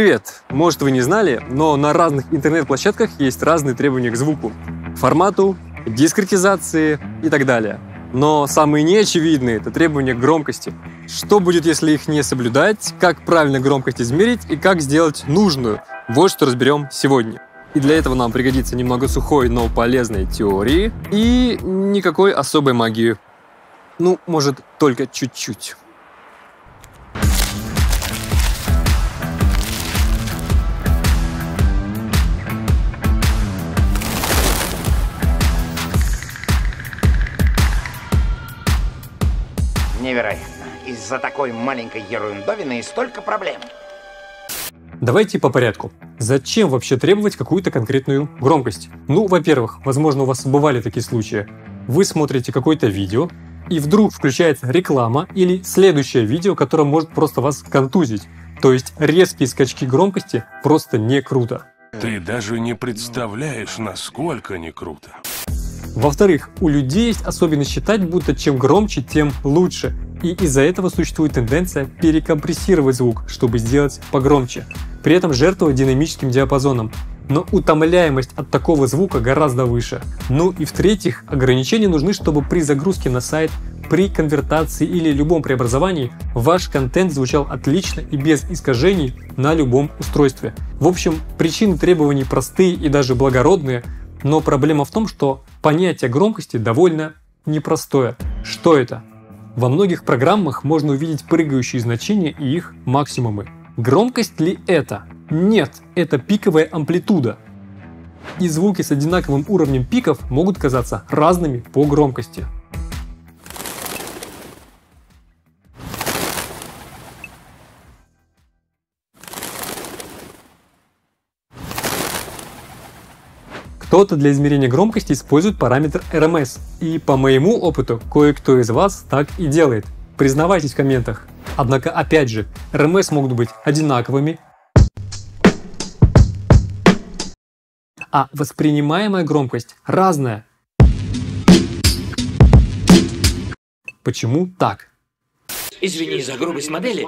Привет! Может, вы не знали, но на разных интернет-площадках есть разные требования к звуку, формату, дискретизации и так далее. Но самые неочевидные – это требования к громкости. Что будет, если их не соблюдать, как правильно громкость измерить и как сделать нужную – вот что разберем сегодня. И для этого нам пригодится немного сухой, но полезной теории и никакой особой магии. Ну, может, только чуть-чуть. Невероятно. Из-за такой маленькой ерундовины и столько проблем. Давайте по порядку. Зачем вообще требовать какую-то конкретную громкость? Ну, во-первых, возможно, у вас бывали такие случаи. Вы смотрите какое-то видео, и вдруг включается реклама или следующее видео, которое может просто вас контузить. То есть резкие скачки громкости просто не круто. Ты даже не представляешь, насколько не круто. Во-вторых, у людей есть особенность считать, будто чем громче, тем лучше. И из-за этого существует тенденция перекомпрессировать звук, чтобы сделать погромче, при этом жертвуя динамическим диапазоном. Но утомляемость от такого звука гораздо выше. Ну и в-третьих, ограничения нужны, чтобы при загрузке на сайт, при конвертации или любом преобразовании ваш контент звучал отлично и без искажений на любом устройстве. В общем, причины требований простые и даже благородные, но проблема в том, что понятие громкости довольно непростое. Что это? Во многих программах можно увидеть прыгающие значения и их максимумы. Громкость ли это? Нет, это пиковая амплитуда. И звуки с одинаковым уровнем пиков могут казаться разными по громкости. Кто-то для измерения громкости использует параметр RMS, и по моему опыту кое-кто из вас так и делает. Признавайтесь в комментах. Однако опять же, RMS могут быть одинаковыми, а воспринимаемая громкость разная. Почему так? Извини за грубость модели,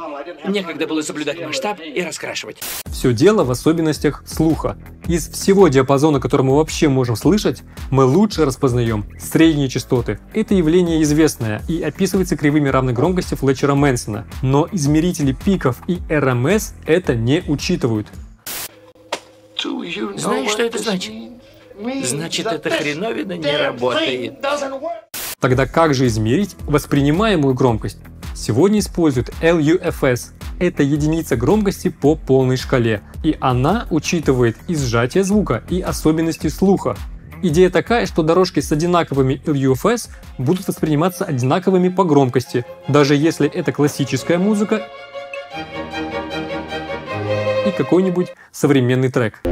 некогда было соблюдать масштаб и раскрашивать. Все дело в особенностях слуха. Из всего диапазона, который мы вообще можем слышать, мы лучше распознаем средние частоты. Это явление известное и описывается кривыми равной громкости Флетчера-Мэнсона. Но измерители пиков и RMS это не учитывают. Знаешь, что это значит? Значит, эта хреновина не работает. Тогда как же измерить воспринимаемую громкость? Сегодня используют LUFS. Это единица громкости по полной шкале, и она учитывает и сжатие звука, и особенности слуха. Идея такая, что дорожки с одинаковыми LUFS будут восприниматься одинаковыми по громкости, даже если это классическая музыка и какой-нибудь современный трек.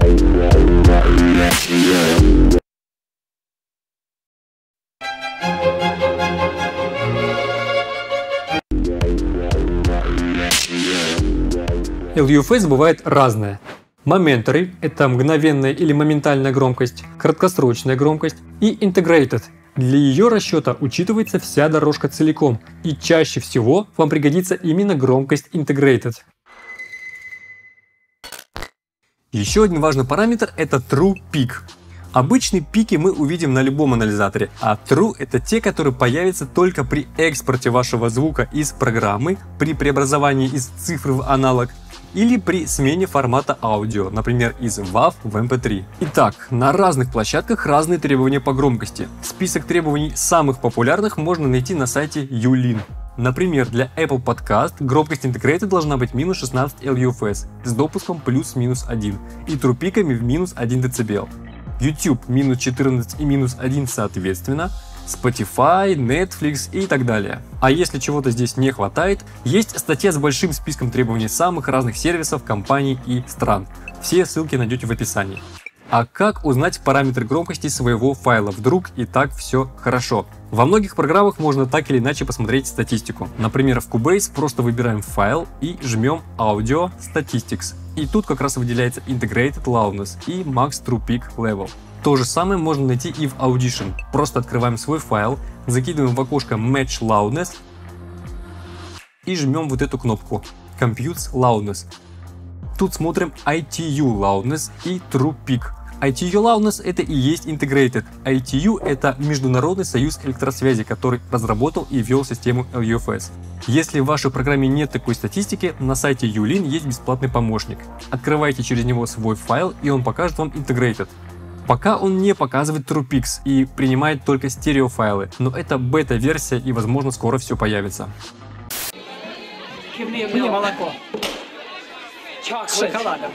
LUFS бывает разное. Momentary – это мгновенная или моментальная громкость, краткосрочная громкость и Integrated. Для ее расчета учитывается вся дорожка целиком, и чаще всего вам пригодится именно громкость Integrated. Еще один важный параметр – это True Peak. Обычные пики мы увидим на любом анализаторе, а True — это те, которые появятся только при экспорте вашего звука из программы, при преобразовании из цифры в аналог или при смене формата аудио, например, из WAV в MP3. Итак, на разных площадках разные требования по громкости. Список требований самых популярных можно найти на сайте ULIN. Например, для Apple Podcast громкость Integrated должна быть минус 16 LUFS с допуском плюс-минус 1 и True пиками в минус 1 дБ. YouTube минус 14 и минус 1 соответственно, Spotify, Netflix и так далее. А если чего-то здесь не хватает, есть статья с большим списком требований самых разных сервисов, компаний и стран. Все ссылки найдете в описании. А как узнать параметры громкости своего файла? Вдруг и так все хорошо? Во многих программах можно так или иначе посмотреть статистику. Например, в Cubase просто выбираем файл и жмем Audio Statistics. И тут как раз выделяется Integrated Loudness и Max True Peak Level. То же самое можно найти и в Audition. Просто открываем свой файл, закидываем в окошко Match Loudness и жмем вот эту кнопку Compute Loudness. Тут смотрим ITU Loudness и True Peak. ITU Loudness — это и есть Integrated. ITU — это Международный союз электросвязи, который разработал и ввел систему LUFS. Если в вашей программе нет такой статистики, на сайте ULIN есть бесплатный помощник. Открывайте через него свой файл, и он покажет вам Integrated. Пока он не показывает True Peaks и принимает только стереофайлы, но это бета-версия и, возможно, скоро все появится. Мне молоко. С шоколадом.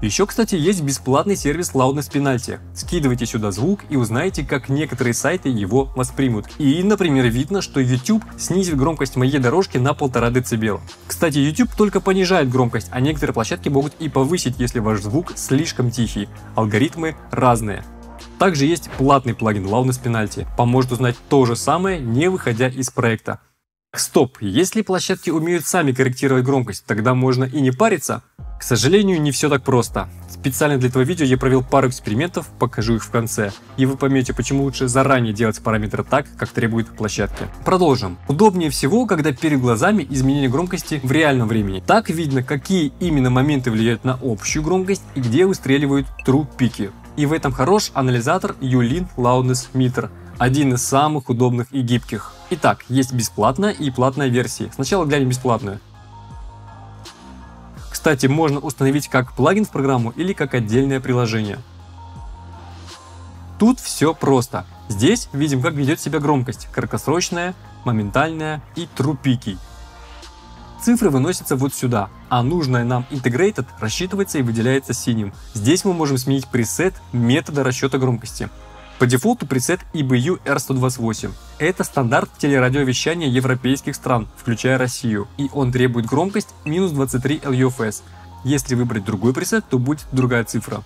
Еще, кстати, есть бесплатный сервис Loudness Penalty. Скидывайте сюда звук и узнаете, как некоторые сайты его воспримут. И, например, видно, что YouTube снизит громкость моей дорожки на 1,5 дБ. Кстати, YouTube только понижает громкость, а некоторые площадки могут и повысить, если ваш звук слишком тихий. Алгоритмы разные. Также есть платный плагин Loudness Penalty. Поможет узнать то же самое, не выходя из проекта. Стоп, если площадки умеют сами корректировать громкость, тогда можно и не париться? К сожалению, не все так просто. Специально для этого видео я провел пару экспериментов, покажу их в конце. И вы поймете, почему лучше заранее делать параметры так, как требует площадки. Продолжим. Удобнее всего, когда перед глазами изменение громкости в реальном времени. Так видно, какие именно моменты влияют на общую громкость и где выстреливают true пики. И в этом хорош анализатор Youlean Loudness Meter. Один из самых удобных и гибких. Итак, есть бесплатная и платная версии. Сначала глянем бесплатную. Кстати, можно установить как плагин в программу или как отдельное приложение. Тут все просто. Здесь видим, как ведет себя громкость. Краткосрочная, моментальная и true peak. Цифры выносятся вот сюда, а нужная нам Integrated рассчитывается и выделяется синим. Здесь мы можем сменить пресет метода расчета громкости. По дефолту пресет EBU R128. Это стандарт телерадиовещания европейских стран, включая Россию, и он требует громкость минус 23 LUFS. Если выбрать другой пресет, то будет другая цифра.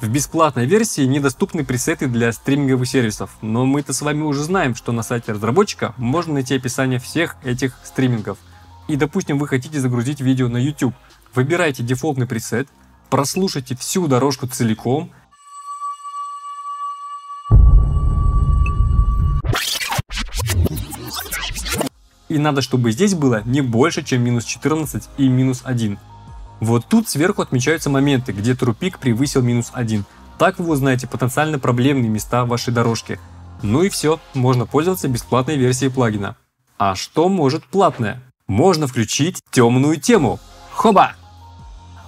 В бесплатной версии недоступны пресеты для стриминговых сервисов, но мы-то с вами уже знаем, что на сайте разработчика можно найти описание всех этих стримингов. И, допустим, вы хотите загрузить видео на YouTube. Выбирайте дефолтный пресет, прослушайте всю дорожку целиком. И надо, чтобы здесь было не больше, чем минус 14 и минус 1. Вот тут сверху отмечаются моменты, где True Peak превысил минус 1. Так вы узнаете потенциально проблемные места вашей дорожки. Ну и все, можно пользоваться бесплатной версией плагина. А что может платное? Можно включить темную тему. Хоба!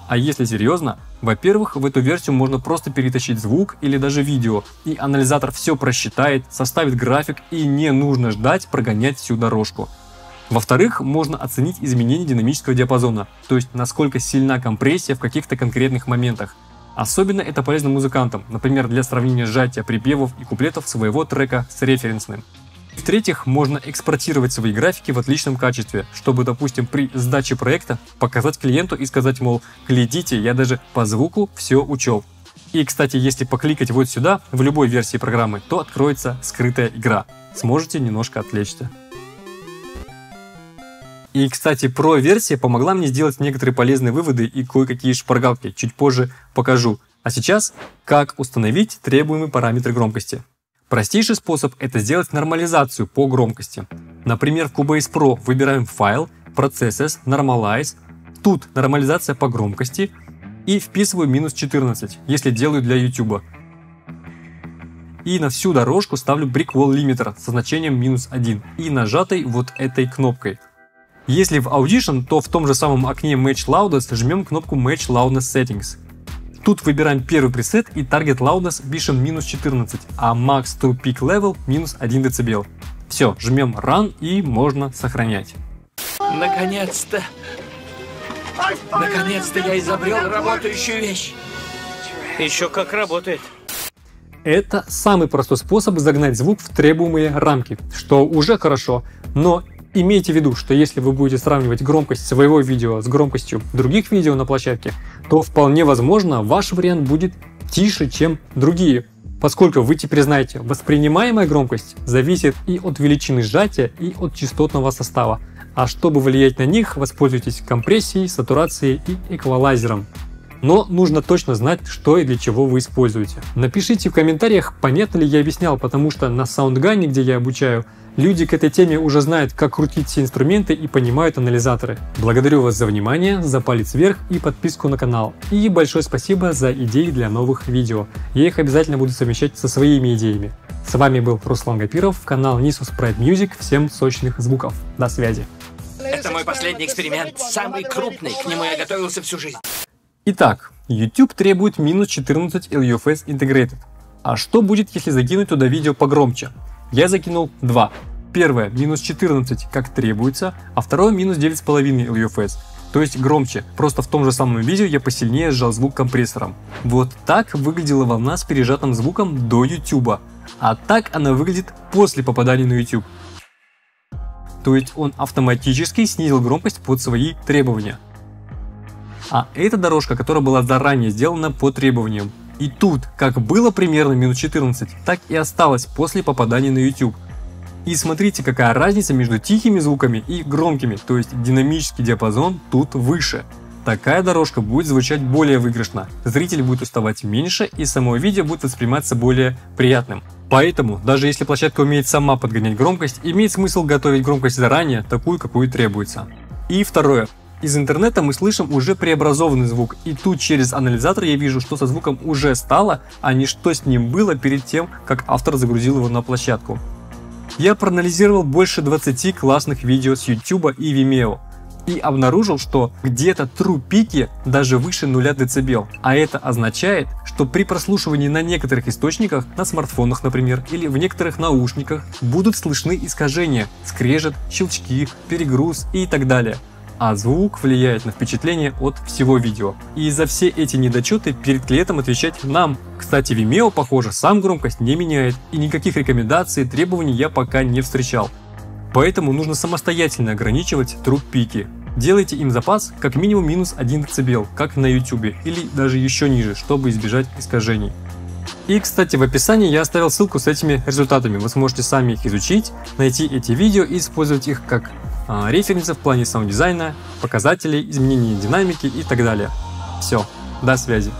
А если серьезно, во-первых, в эту версию можно просто перетащить звук или даже видео, и анализатор все просчитает, составит график, и не нужно ждать прогонять всю дорожку. Во-вторых, можно оценить изменение динамического диапазона, то есть насколько сильна компрессия в каких-то конкретных моментах. Особенно это полезно музыкантам, например, для сравнения сжатия припевов и куплетов своего трека с референсным. В-третьих, можно экспортировать свои графики в отличном качестве, чтобы, допустим, при сдаче проекта показать клиенту и сказать, мол, глядите, я даже по звуку все учел. И, кстати, если покликать вот сюда, в любой версии программы, то откроется скрытая игра. Сможете немножко отвлечься. И, кстати, Pro-версия помогла мне сделать некоторые полезные выводы и кое-какие шпаргалки, чуть позже покажу. А сейчас, как установить требуемые параметры громкости. Простейший способ – это сделать нормализацию по громкости. Например, в Cubase Pro выбираем файл, Processes, Normalize, тут нормализация по громкости и вписываю минус 14, если делаю для YouTube. И на всю дорожку ставлю Brickwall Limiter со значением минус 1 и нажатой вот этой кнопкой. Если в Audition, то в том же самом окне Match Loudness жмем кнопку Match Loudness Settings. Тут выбираем первый пресет и Target Loudness пишем минус 14, а Max True Peak Level минус 1 дБ. Все, жмем Run и можно сохранять. Наконец-то! Наконец-то я изобрел работающую вещь! Еще как работает! Это самый простой способ загнать звук в требуемые рамки, что уже хорошо, но имейте в виду, что если вы будете сравнивать громкость своего видео с громкостью других видео на площадке, то вполне возможно ваш вариант будет тише, чем другие, поскольку вы теперь знаете, воспринимаемая громкость зависит и от величины сжатия, и от частотного состава, а чтобы влиять на них, воспользуйтесь компрессией, сатурацией и эквалайзером. Но нужно точно знать, что и для чего вы используете. Напишите в комментариях, понятно ли я объяснял, потому что на Sound Gun, где я обучаю, люди к этой теме уже знают, как крутить все инструменты и понимают анализаторы. Благодарю вас за внимание, за палец вверх и подписку на канал. И большое спасибо за идеи для новых видео. Я их обязательно буду совмещать со своими идеями. С вами был Руслан Гапиров, канал Nisus Pride Music. Всем сочных звуков. До связи. Это мой последний эксперимент, самый крупный, к нему я готовился всю жизнь. Итак, YouTube требует минус 14 LUFS Integrated. А что будет, если закинуть туда видео погромче? Я закинул 2. Первое, минус 14, как требуется, а второе, минус 9,5 LUFS, то есть громче. Просто в том же самом видео я посильнее сжал звук компрессором. Вот так выглядела волна с пережатым звуком до YouTube, а так она выглядит после попадания на YouTube. То есть он автоматически снизил громкость под свои требования. А это дорожка, которая была заранее сделана по требованиям. И тут, как было примерно минус 14, так и осталось после попадания на YouTube. И смотрите, какая разница между тихими звуками и громкими, то есть динамический диапазон тут выше. Такая дорожка будет звучать более выигрышно, зритель будет уставать меньше и само видео будет восприниматься более приятным. Поэтому, даже если площадка умеет сама подгонять громкость, имеет смысл готовить громкость заранее, такую, какую требуется. И второе. Из интернета мы слышим уже преобразованный звук, и тут через анализатор я вижу, что со звуком уже стало, а не что с ним было перед тем, как автор загрузил его на площадку. Я проанализировал больше 20 классных видео с YouTube и Vimeo и обнаружил, что где-то True Peak даже выше 0 дБ, а это означает, что при прослушивании на некоторых источниках, на смартфонах, например, или в некоторых наушниках будут слышны искажения, скрежет, щелчки, перегруз и так далее. А звук влияет на впечатление от всего видео. И за все эти недочеты перед клиентом отвечать нам. Кстати, Vimeo, похоже, сам громкость не меняет, и никаких рекомендаций и требований я пока не встречал. Поэтому нужно самостоятельно ограничивать True Peak. Делайте им запас как минимум минус 1 дБ, как на YouTube, или даже еще ниже, чтобы избежать искажений. И, кстати, в описании я оставил ссылку с этими результатами, вы сможете сами их изучить, найти эти видео и использовать их как референсы в плане саунд-дизайна, показателей, изменения динамики и так далее. Все, до связи.